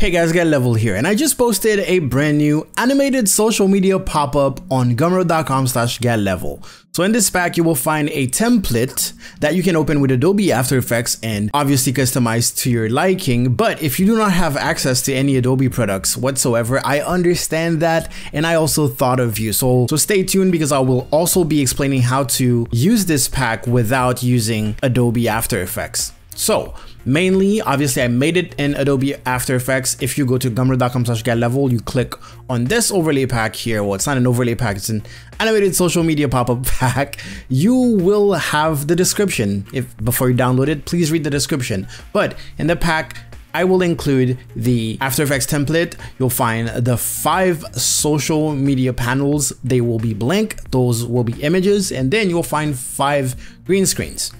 Hey guys, Gael Level here, and I just posted a brand new animated social media pop-up on gumroad.com/gaellevel. So in this pack, you will find a template that you can open with Adobe After Effects and obviously customize to your liking. But if you do not have access to any Adobe products whatsoever, I understand that, and I also thought of you. So stay tuned because I will also be explaining how to use this pack without using Adobe After Effects. So mainly, obviously I made it in Adobe After Effects. If you go to gumroad.com/gaellevel, you click on this overlay pack here. Well, it's not an overlay pack, it's an animated social media pop-up pack. You will have the description. If before you download it, please read the description. But in the pack, I will include the After Effects template. You'll find the 5 social media panels. They will be blank, those will be images, and then you'll find 5 green screens.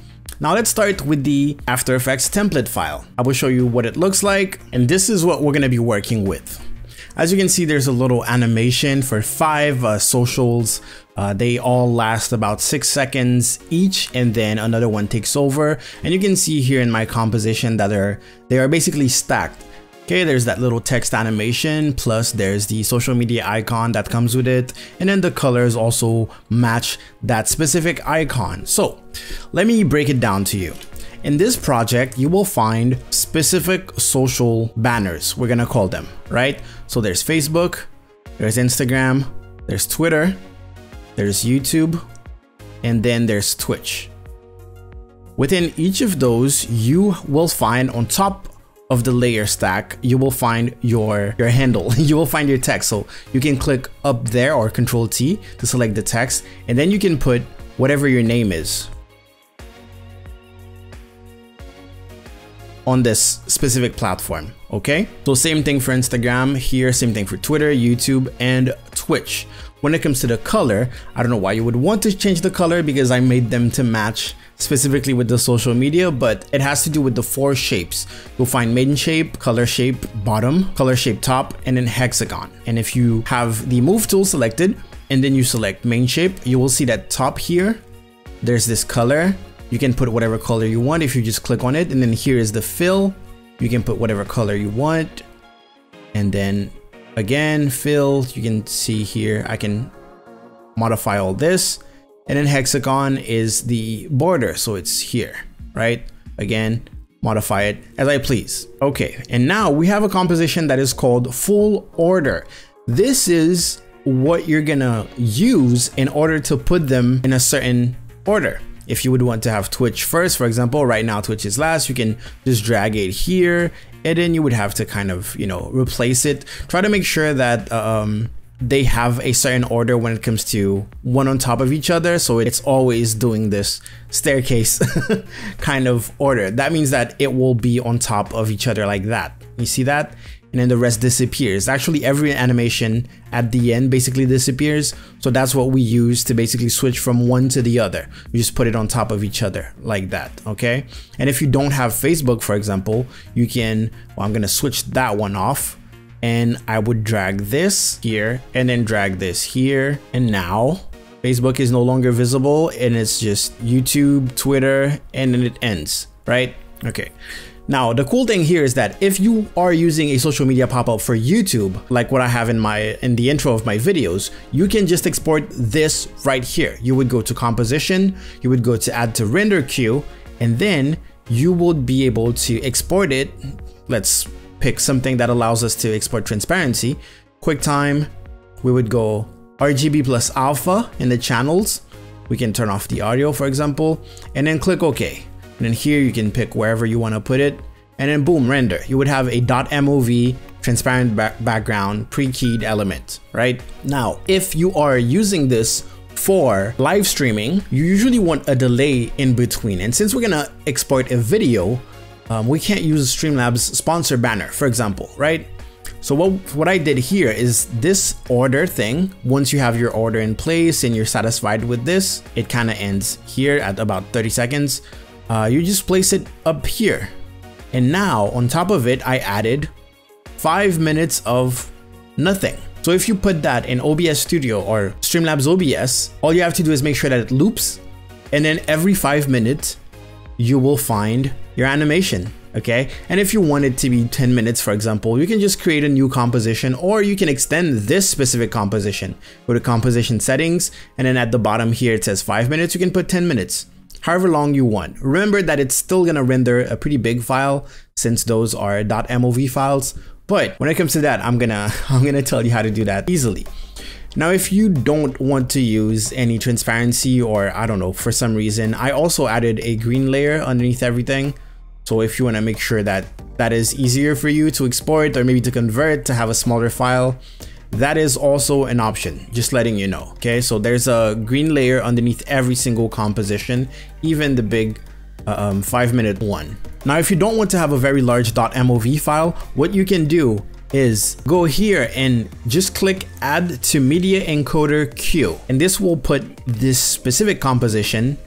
Now let's start with the After Effects template file. I will show you what it looks like, and this is what we're going to be working with. As you can see, there's a little animation for 5 socials. They all last about 6 seconds each, and then another one takes over. And you can see here in my composition that they are basically stacked. Okay, there's that little text animation, plus there's the social media icon that comes with it, and then the colors also match that specific icon. So let me break it down to you. In this project, you will find specific social banners, we're gonna call them, right? So there's Facebook, there's Instagram, there's Twitter, there's YouTube, and then there's Twitch. Within each of those, you will find on top of the layer stack, you will find your handle, you will find your text. So you can click up there or Control-T to select the text, and then you can put whatever your name is on this specific platform, okay? So same thing for Instagram here, same thing for Twitter, YouTube, and Twitch. When it comes to the color, I don't know why you would want to change the color because I made them to match specifically with the social media, but it has to do with the 4 shapes. You'll find maiden shape, color shape bottom, color shape top, and then hexagon. And if you have the move tool selected and then you select main shape, you will see that top here, there's this color. You can put whatever color you want if you just click on it. And then here is the fill. You can put whatever color you want. And then again, fill, you can see here, I can modify all this. And then hexagon is the border, so it's here, right? Again, modify it as I please. Okay, and now we have a composition that is called full order. This is what you're gonna use in order to put them in a certain order. If you would want to have Twitch first, for example, right now Twitch is last, you can just drag it here, and then you would have to kind of, you know, replace it. Try to make sure that they have a certain order when it comes to one on top of each other, so it's always doing this staircase kind of order. That means that it will be on top of each other like that. You see that? And then the rest disappears. Actually, every animation at the end basically disappears. So that's what we use to basically switch from one to the other. You just put it on top of each other like that, okay? And if you don't have Facebook, for example, you can, well, I'm gonna switch that one off, and I would drag this here and then drag this here. And now Facebook is no longer visible, and it's just YouTube, Twitter, and then it ends, right? Okay. Now, the cool thing here is that if you are using a social media pop-up for YouTube, like what I have in the intro of my videos, you can just export this right here. You would go to composition, you would go to add to render queue, and then you would be able to export it. Let's pick something that allows us to export transparency. QuickTime, we would go RGB plus alpha in the channels. We can turn off the audio, for example, and then click OK. And then here you can pick wherever you want to put it, and then boom, render. You would have a .mov transparent background pre-keyed element, right? Now, if you are using this for live streaming, you usually want a delay in between. And since we're gonna export a video, we can't use Streamlabs sponsor banner, for example, right? So what I did here is this order thing. Once you have your order in place and you're satisfied with this, it kind of ends here at about 30 seconds. You just place it up here. And now on top of it, I added 5 minutes of nothing. So if you put that in OBS Studio or Streamlabs OBS, all you have to do is make sure that it loops. And then every 5 minutes, you will find your animation okay? And if you want it to be 10 minutes, for example, you can just create a new composition, or you can extend this specific composition. Go to composition settings, and then at the bottom here it says 5 minutes, you can put 10 minutes. However long you want. Remember that it's still gonna render a pretty big file since those are .mov files. But when it comes to that, I'm gonna tell you how to do that easily. Now, if you don't want to use any transparency, or I don't know, for some reason, I also added a green layer underneath everything. So if you wanna make sure that that is easier for you to export or maybe to convert to have a smaller file, that is also an option, just letting you know, okay? So there's a green layer underneath every single composition, even the big 5 minute one. Now, if you don't want to have a very large .mov file, what you can do is go here and just click add to media encoder queue. And this will put this specific composition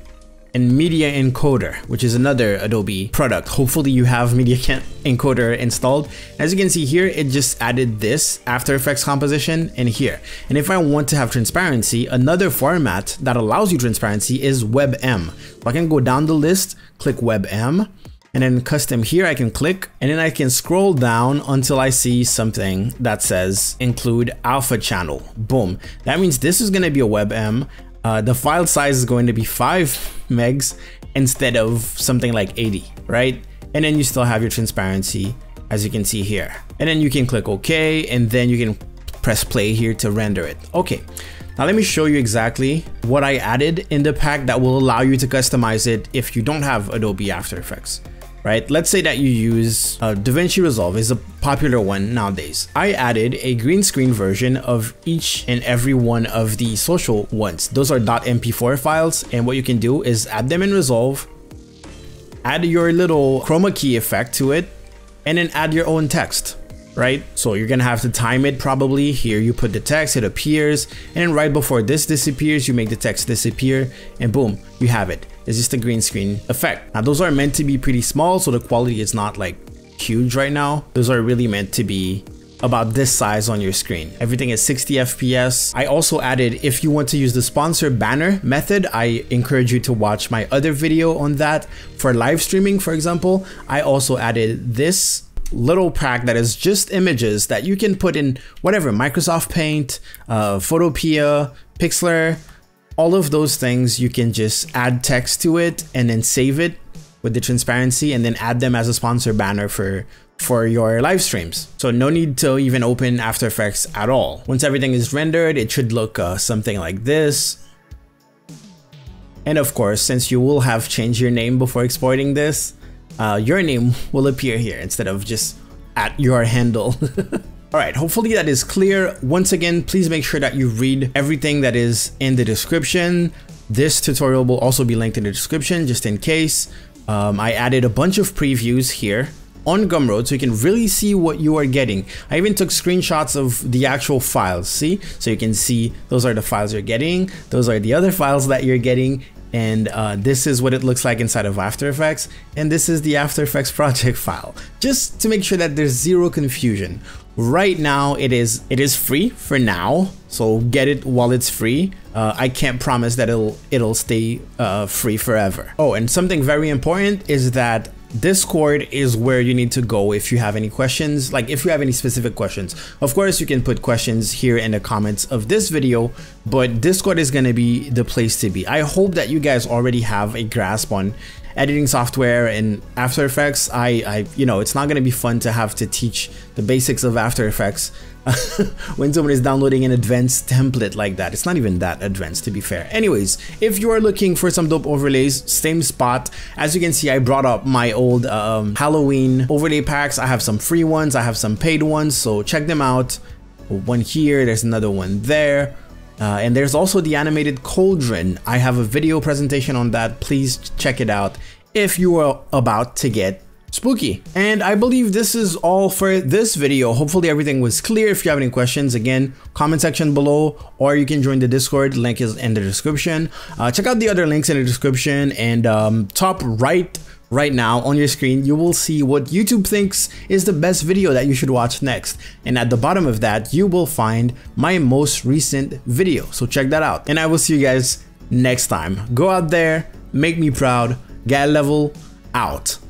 in Media Encoder, which is another Adobe product. Hopefully you have Media Encoder installed. As you can see here, it just added this After Effects composition in here. And if I want to have transparency, another format that allows you transparency is WebM. So I can go down the list, click WebM, and then custom here I can click, and then I can scroll down until I see something that says include alpha channel. Boom. That means this is gonna be a WebM. The file size is going to be 5 megs instead of something like 80, right? And then you still have your transparency, as you can see here. And then you can click OK, and then you can press play here to render it. Okay, now let me show you exactly what I added in the pack that will allow you to customize it if you don't have Adobe After Effects. Right, let's say that you use DaVinci Resolve is a popular one nowadays. I added a green screen version of each and every one of the social ones. Those are .mp4 files, and what you can do is add them in Resolve, add your little chroma key effect to it, and then add your own text, right? So you're gonna have to time it probably. Here you put the text, it appears, and then right before this disappears, you make the text disappear, and boom, you have it. It's just a green screen effect. Now those are meant to be pretty small, so the quality is not like huge right now. Those are really meant to be about this size on your screen. Everything is 60 FPS. I also added, if you want to use the sponsor banner method, I encourage you to watch my other video on that. For live streaming, for example, I also added this little pack that is just images that you can put in whatever, Microsoft Paint, Photopea, Pixlr, all of those things. You can just add text to it and then save it with the transparency and then add them as a sponsor banner for your live streams. So no need to even open After Effects at all. Once everything is rendered, it should look something like this. And of course, since you will have changed your name before exporting this, your name will appear here instead of just at your handle. Alright, hopefully that is clear. Once again, please make sure that you read everything that is in the description. This tutorial will also be linked in the description just in case. I added a bunch of previews here on Gumroad so you can really see what you are getting. I even took screenshots of the actual files, see? So you can see those are the files you're getting, those are the other files that you're getting, and this is what it looks like inside of After Effects, and this is the After Effects project file, just to make sure that there's zero confusion. Right now it is free for now, so get it while it's free. I can't promise that it'll stay free forever. Oh, and something very important is that Discord is where you need to go if you have any questions, like if you have any specific questions. Of course, you can put questions here in the comments of this video, but Discord is going to be the place to be. I hope that you guys already have a grasp on editing software and After Effects. I you know, it's not going to be fun to have to teach the basics of After Effects when someone is downloading an advanced template like that. It's not even that advanced, to be fair. Anyways, if you are looking for some dope overlays, same spot. As you can see, I brought up my old Halloween overlay packs. I have some free ones, I have some paid ones, so check them out. One here, there's another one there. And there's also the animated cauldron. I have a video presentation on that. Please check it out if you are about to get spooky. And I believe this is all for this video. Hopefully everything was clear. If you have any questions, again, comment section below, or you can join the Discord. Link is in the description. Check out the other links in the description, and top right now on your screen, you will see what YouTube thinks is the best video that you should watch next. And at the bottom of that, you will find my most recent video. So check that out. And I will see you guys next time. Go out there, make me proud. Gael Level out.